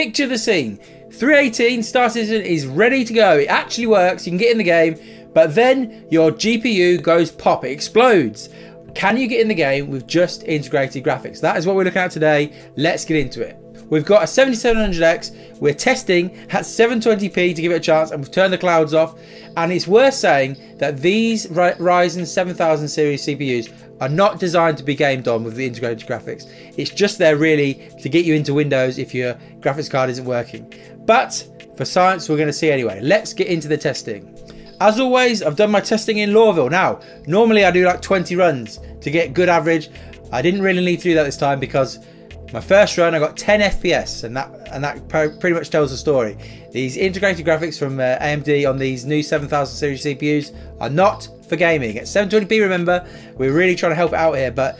Picture the scene. 318 Star Citizen is ready to go. It actually works. You can get in the game, but then your GPU goes pop. It explodes. Can you get in the game with just integrated graphics? That is what we're looking at today. Let's get into it. We've got a 7700X. We're testing at 720p to give it a chance, and we've turned the clouds off. And it's worth saying that these Ryzen 7000 series CPUs are not designed to be gamed on with the integrated graphics. It's just there really to get you into Windows if your graphics card isn't working. But for science, we're going to see anyway. Let's get into the testing. As always, I've done my testing in Loreville. Now, normally I do like 20 runs to get good average. I didn't really need to do that this time because my first run I got 10 FPS, and that pretty much tells the story. These integrated graphics from AMD on these new 7000 series CPUs are not for gaming. At 720p, remember, we're really trying to help it out here, but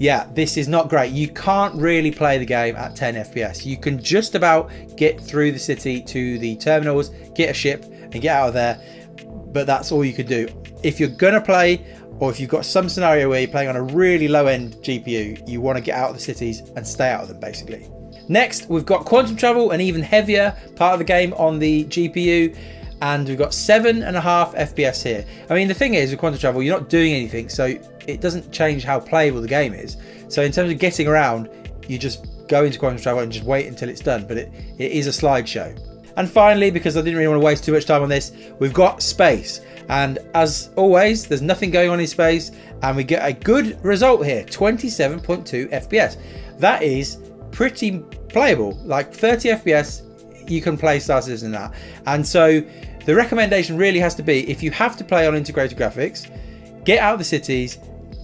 yeah, this is not great. You can't really play the game at 10 FPS. You can just about get through the city to the terminals, get a ship, and get out of there. But that's all you could do. If you're gonna play, or if you've got some scenario where you're playing on a really low-end GPU, you want to get out of the cities and stay out of them, basically. Next, we've got Quantum Travel, an even heavier part of the game on the GPU, and we've got 7.5 FPS here. I mean, the thing is, with Quantum Travel, you're not doing anything, so it doesn't change how playable the game is. So in terms of getting around, you just go into Quantum Travel and just wait until it's done, but it is a slideshow. And finally, because I didn't really want to waste too much time on this, we've got space. And as always, there's nothing going on in space, and we get a good result here, 27.2 FPS. That is pretty playable. Like 30 FPS, you can play Star Citizen and that. And so the recommendation really has to be, if you have to play on integrated graphics, get out of the cities,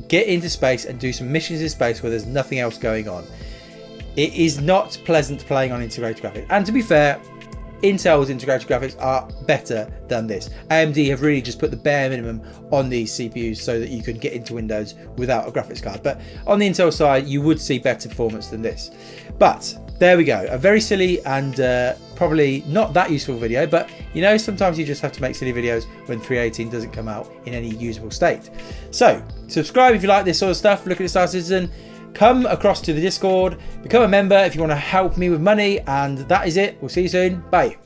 get into space, and do some missions in space where there's nothing else going on. It is not pleasant playing on integrated graphics. And to be fair, Intel's integrated graphics are better than this. AMD have really just put the bare minimum on these CPUs so that you can get into Windows without a graphics card. But on the Intel side, you would see better performance than this. But there we go. A very silly and probably not that useful video. But you know, sometimes you just have to make silly videos when 318 doesn't come out in any usable state. So subscribe if you like this sort of stuff. Look at Star Citizen. Come across to the Discord, become a member if you want to help me with money, and that is it. We'll see you soon. Bye.